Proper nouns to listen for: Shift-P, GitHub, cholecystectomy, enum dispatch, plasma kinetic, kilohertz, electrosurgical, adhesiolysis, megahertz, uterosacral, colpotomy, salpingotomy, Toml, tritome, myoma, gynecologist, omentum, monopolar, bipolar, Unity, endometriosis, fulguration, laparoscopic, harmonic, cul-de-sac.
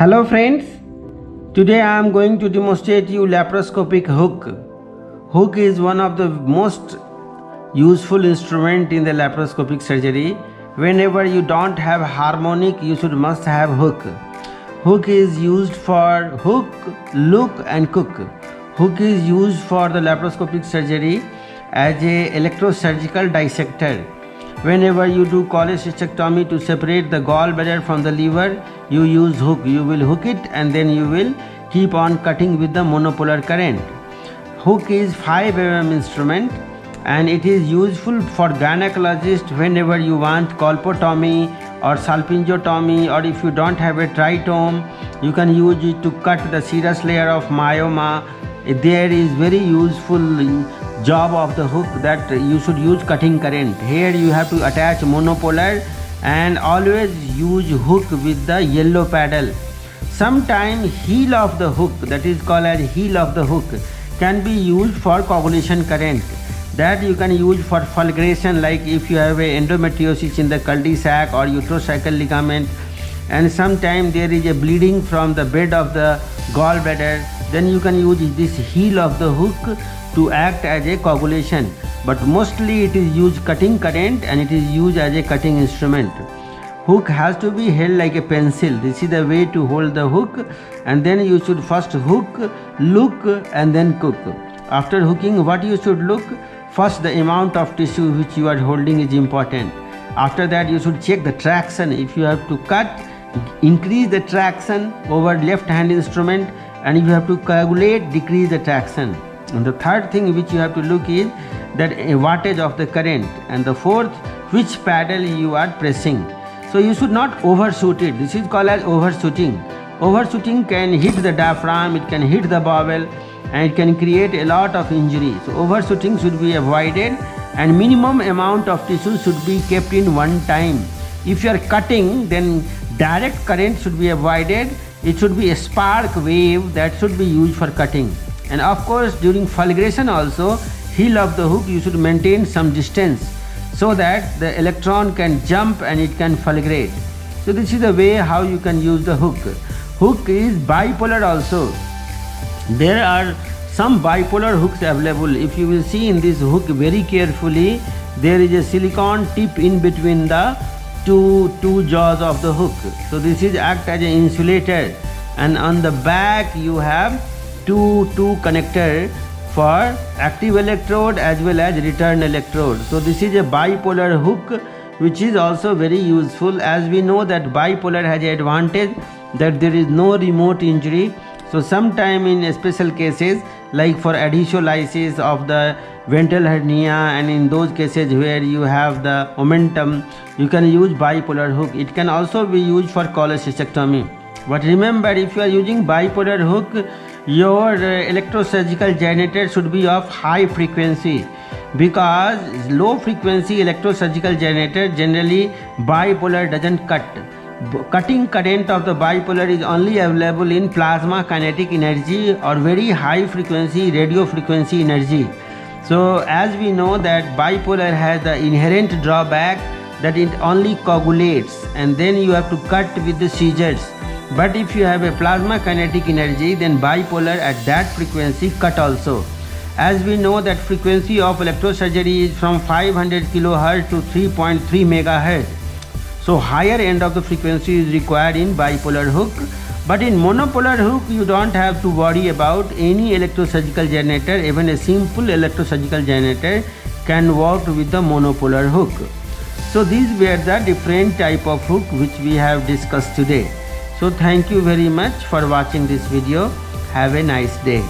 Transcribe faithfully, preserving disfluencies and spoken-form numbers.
Hello friends, today I am going to demonstrate you laparoscopic hook. Hook is one of the most useful instrument in the laparoscopic surgery. Whenever you don't have harmonic, you should must have hook. Hook is used for hook, look and cook. Hook is used for the laparoscopic surgery as a electrosurgical dissector. Whenever you do cholecystectomy to separate the gallbladder from the liver, you use hook. You will hook it and then you will keep on cutting with the monopolar current. Hook is five millimeter instrument and it is useful for gynecologist whenever you want colpotomy or salpingotomy, or if you don't have a tritome, you can use it to cut the serous layer of myoma. There is very useful job of the hook that you should use cutting current. Here you have to attach monopolar and always use hook with the yellow paddle. Sometimes heel of the hook, that is called as heel of the hook, can be used for coagulation current. That you can use for fulguration, like if you have a endometriosis in the cul-de-sac or uterosacral ligament, and sometimes there is a bleeding from the bed of the gallbladder, then you can use this heel of the hook to act as a coagulation. But mostly it is used cutting current and it is used as a cutting instrument. Hook has to be held like a pencil. This is the way to hold the hook, and then you should first hook, look and then cook. After hooking, what you should look? First, the amount of tissue which you are holding is important. After that, you should check the traction. If you have to cut, increase the traction over left hand instrument, and if you have to coagulate, decrease the traction. And the third thing which you have to look is that wattage of the current, and the fourth, which paddle you are pressing. So you should not overshoot it. This is called as overshooting. Overshooting can hit the diaphragm, it can hit the bowel, and it can create a lot of injury. So overshooting should be avoided, and minimum amount of tissue should be kept in one time. If you are cutting, then direct current should be avoided. It should be a spark wave that should be used for cutting. And of course, during fulguration also, heel of the hook you should maintain some distance so that the electron can jump and it can fulgurate. So this is the way how you can use the hook. Hook is bipolar also. There are some bipolar hooks available. If you will see in this hook very carefully, there is a silicone tip in between the two, two jaws of the hook. So this is act as an insulator, and on the back you have Two, two connector for active electrode as well as return electrode. So this is a bipolar hook which is also very useful. As we know that bipolar has an advantage that there is no remote injury. So sometime in special cases, like for adhesiolysis of the ventral hernia, and in those cases where you have the omentum, you can use bipolar hook. It can also be used for cholecystectomy. But remember, if you are using bipolar hook, your electrosurgical generator should be of high frequency, because low frequency electrosurgical generator generally bipolar doesn't cut. Cutting current of the bipolar is only available in plasma kinetic energy or very high frequency radio frequency energy. So as we know that bipolar has the inherent drawback that it only coagulates, and then you have to cut with the scissors. But if you have a plasma kinetic energy, then bipolar at that frequency cut also. As we know that frequency of electrosurgery is from five hundred kilohertz to three point three megahertz. So higher end of the frequency is required in bipolar hook. But in monopolar hook, you don't have to worry about any electrosurgical generator. Even a simple electrosurgical generator can work with the monopolar hook. So these were the different type of hook which we have discussed today. So thank you very much for watching this video. Have a nice day.